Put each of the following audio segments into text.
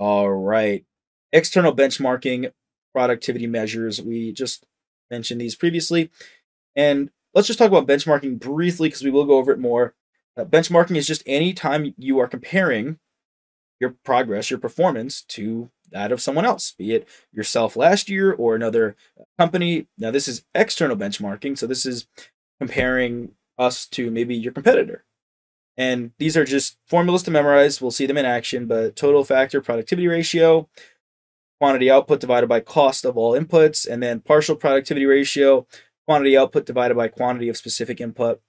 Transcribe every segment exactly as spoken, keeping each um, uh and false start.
All right. External benchmarking, productivity measures. We just mentioned these previously. And let's just talk about benchmarking briefly because we will go over it more. Uh, benchmarking is just any time you are comparing your progress, your performance to that of someone else, be it yourself last year or another company. Now, this is external benchmarking. So this is comparing us to maybe your competitor. And these are just formulas to memorize. We'll see them in action, but total factor, productivity ratio, quantity output divided by cost of all inputs, and then partial productivity ratio, quantity output divided by quantity of specific input.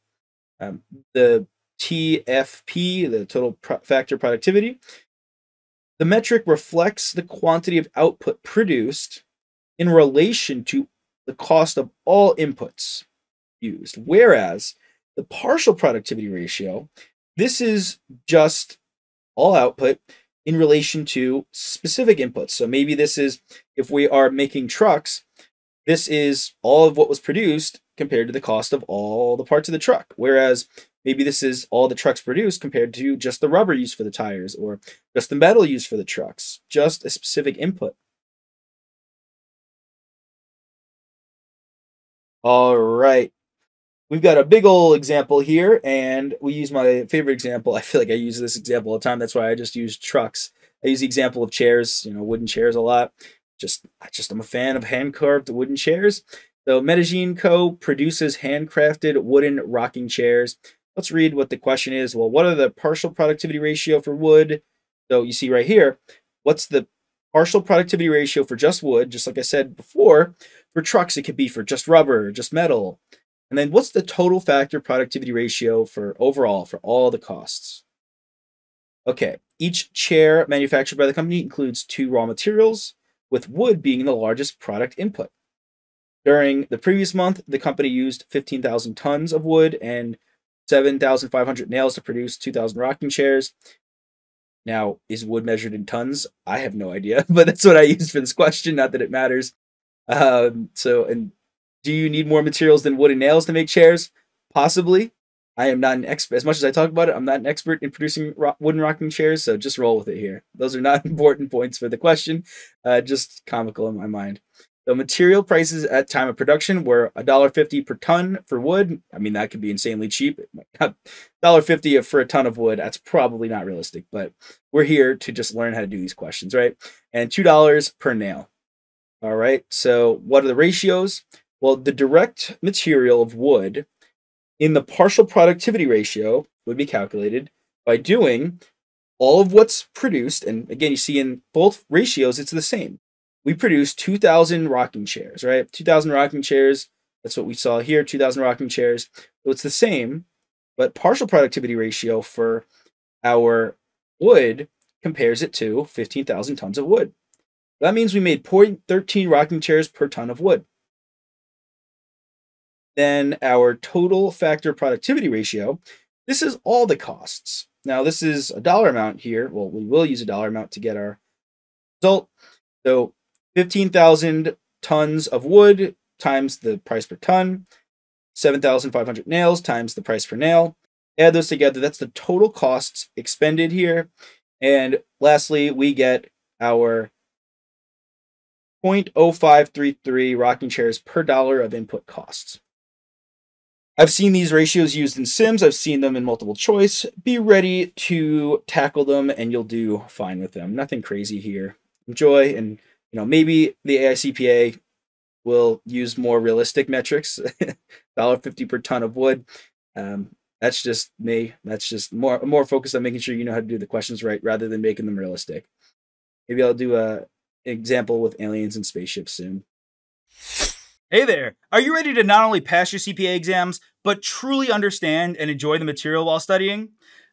Um, the T F P, the total pro factor productivity. The metric reflects the quantity of output produced in relation to the cost of all inputs used. Whereas the partial productivity ratio, this is just all output in relation to specific inputs. So maybe this is, if we are making trucks, this is all of what was produced compared to the cost of all the parts of the truck. Whereas maybe this is all the trucks produced compared to just the rubber used for the tires or just the metal used for the trucks, just a specific input. All right. We've got a big old example here, and we use my favorite example. I feel like I use this example all the time. That's why I just use trucks. I use the example of chairs, you know, wooden chairs a lot. Just, I just am a fan of hand-carved wooden chairs. So Medagene Co. produces handcrafted wooden rocking chairs. Let's read what the question is. Well, what are the partial productivity ratio for wood? So you see right here, what's the partial productivity ratio for just wood? Just like I said before, for trucks, it could be for just rubber, just metal. And then what's the total factor productivity ratio for overall, for all the costs? Okay, each chair manufactured by the company includes two raw materials, with wood being the largest product input. During the previous month, the company used fifteen thousand tons of wood and seven thousand five hundred nails to produce two thousand rocking chairs. Now, is wood measured in tons? I have no idea, but that's what I used for this question, not that it matters. Um, so, and do you need more materials than wood and nails to make chairs? Possibly. I am not an expert. As much as I talk about it, I'm not an expert in producing ro wooden rocking chairs, so just roll with it here. Those are not important points for the question, uh, just comical in my mind. The material prices at time of production were one dollar fifty per ton for wood. I mean, that could be insanely cheap. one dollar fifty for a ton of wood, that's probably not realistic, but we're here to just learn how to do these questions, right? And two dollars per nail. All right, so what are the ratios? Well, the direct material of wood in the partial productivity ratio would be calculated by doing all of what's produced. And again, you see in both ratios, it's the same. We produce two thousand rocking chairs, right? two thousand rocking chairs. That's what we saw here, two thousand rocking chairs. So it's the same, but partial productivity ratio for our wood compares it to fifteen thousand tons of wood. That means we made zero point one three rocking chairs per ton of wood. Then our total factor productivity ratio, this is all the costs. Now this is a dollar amount here. Well, we will use a dollar amount to get our result. So fifteen thousand tons of wood times the price per ton, seven thousand five hundred nails times the price per nail. Add those together, that's the total costs expended here. And lastly, we get our zero point zero five three three rocking chairs per dollar of input costs. I've seen these ratios used in Sims. I've seen them in multiple choice. Be ready to tackle them and you'll do fine with them. Nothing crazy here. Enjoy. And, you know, maybe the A I C P A will use more realistic metrics, one dollar fifty per ton of wood. Um, that's just me. That's just more, more focused on making sure you know how to do the questions right rather than making them realistic. Maybe I'll do a, an example with aliens and spaceships soon. Hey there! Are you ready to not only pass your C P A exams, but truly understand and enjoy the material while studying?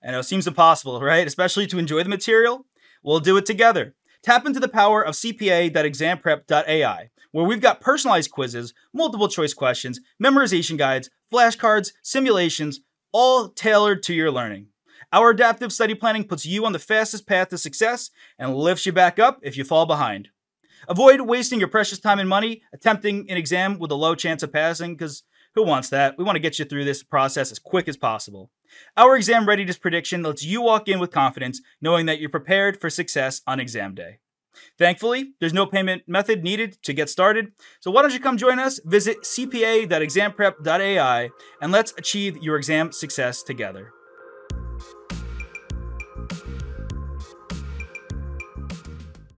I know it seems impossible, right? Especially to enjoy the material? We'll do it together. Tap into the power of C P A dot exam prep dot A I, where we've got personalized quizzes, multiple choice questions, memorization guides, flashcards, simulations, all tailored to your learning. Our adaptive study planning puts you on the fastest path to success and lifts you back up if you fall behind. Avoid wasting your precious time and money attempting an exam with a low chance of passing, because who wants that? We want to get you through this process as quick as possible. Our exam readiness prediction lets you walk in with confidence, knowing that you're prepared for success on exam day. Thankfully, there's no payment method needed to get started, so why don't you come join us? Visit C P A dot exam prep dot A I and let's achieve your exam success together.